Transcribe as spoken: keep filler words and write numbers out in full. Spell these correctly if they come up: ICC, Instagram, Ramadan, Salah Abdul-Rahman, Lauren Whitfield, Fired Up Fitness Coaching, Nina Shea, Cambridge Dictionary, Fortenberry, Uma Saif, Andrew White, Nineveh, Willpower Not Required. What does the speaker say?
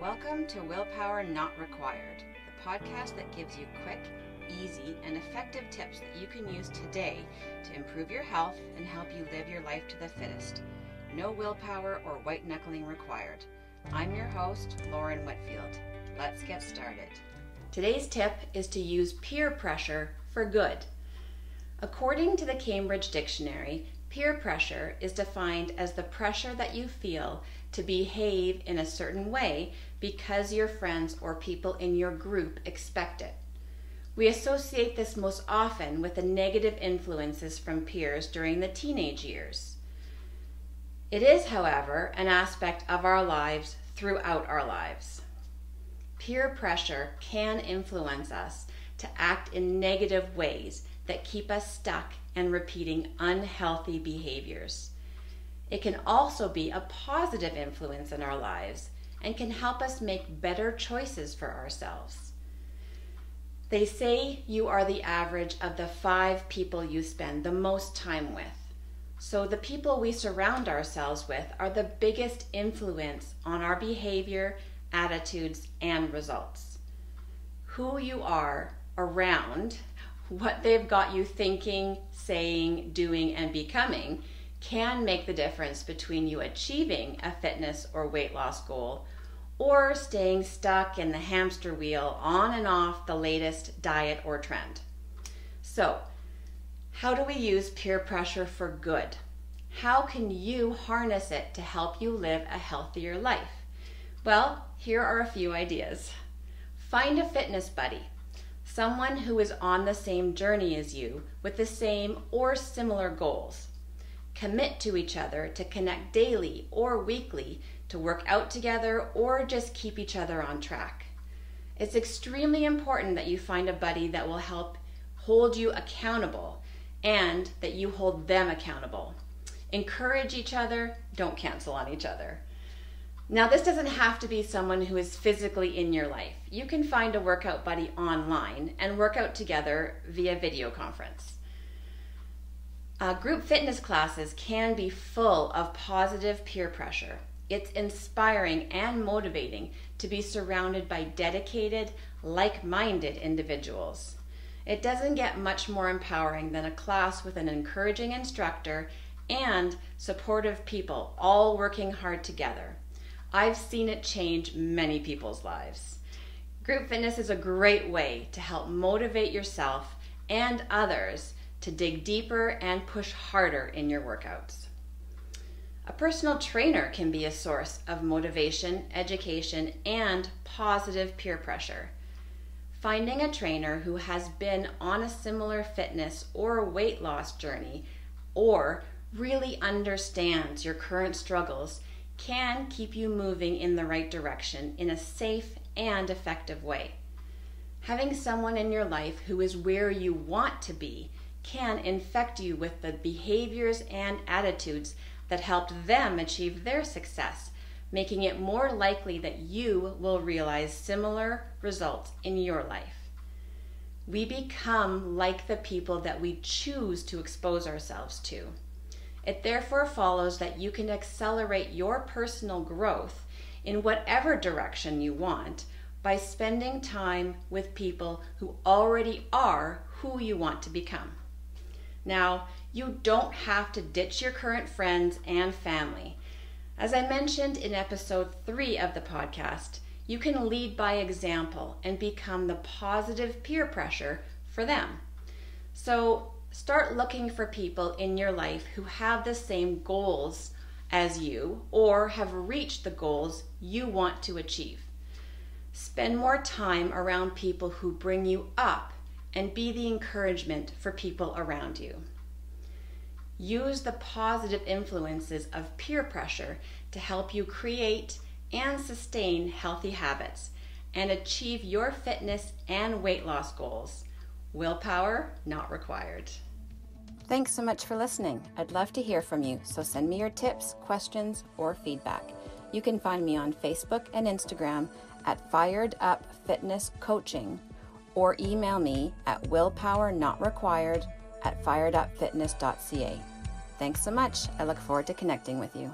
Welcome to Willpower Not Required, the podcast that gives you quick, easy, and effective tips that you can use today to improve your health and help you live your life to the fittest. No willpower or white-knuckling required. I'm your host, Lauren Whitfield. Let's get started. Today's tip is to use peer pressure for good. According to the Cambridge Dictionary, peer pressure is defined as the pressure that you feel to behave in a certain way because your friends or people in your group expect it. We associate this most often with the negative influences from peers during the teenage years. It is, however, an aspect of our lives throughout our lives. Peer pressure can influence us to act in negative ways that keep us stuck and repeating unhealthy behaviors. It can also be a positive influence in our lives and can help us make better choices for ourselves. They say you are the average of the five people you spend the most time with. So the people we surround ourselves with are the biggest influence on our behavior, attitudes, and results. Who you are around, what they've got you thinking, saying, doing, and becoming can make the difference between you achieving a fitness or weight loss goal or staying stuck in the hamster wheel on and off the latest diet or trend. So, how do we use peer pressure for good? How can you harness it to help you live a healthier life? Well, here are a few ideas. Find a fitness buddy, someone who is on the same journey as you with the same or similar goals. Commit to each other to connect daily or weekly to work out together or just keep each other on track. It's extremely important that you find a buddy that will help hold you accountable and that you hold them accountable. Encourage each other, don't cancel on each other. Now, this doesn't have to be someone who is physically in your life. You can find a workout buddy online and work out together via video conference. Uh, group fitness classes can be full of positive peer pressure. It's inspiring and motivating to be surrounded by dedicated, like-minded individuals. It doesn't get much more empowering than a class with an encouraging instructor and supportive people all working hard together. I've seen it change many people's lives. Group fitness is a great way to help motivate yourself and others to dig deeper and push harder in your workouts. A personal trainer can be a source of motivation, education, and positive peer pressure. Finding a trainer who has been on a similar fitness or weight loss journey or really understands your current struggles can keep you moving in the right direction in a safe and effective way. Having someone in your life who is where you want to be can infect you with the behaviors and attitudes that helped them achieve their success, making it more likely that you will realize similar results in your life. We become like the people that we choose to expose ourselves to. It therefore follows that you can accelerate your personal growth in whatever direction you want by spending time with people who already are who you want to become. Now, you don't have to ditch your current friends and family. As I mentioned in episode three of the podcast, you can lead by example and become the positive peer pressure for them. So start looking for people in your life who have the same goals as you or have reached the goals you want to achieve. Spend more time around people who bring you up and be the encouragement for people around you. Use the positive influences of peer pressure to help you create and sustain healthy habits and achieve your fitness and weight loss goals. Willpower not required. Thanks so much for listening. I'd love to hear from you, so send me your tips, questions, or feedback. You can find me on Facebook and Instagram at Fired Up Fitness Coaching, or email me at willpower not required at fired up fitness dot c a. Thanks so much. I look forward to connecting with you.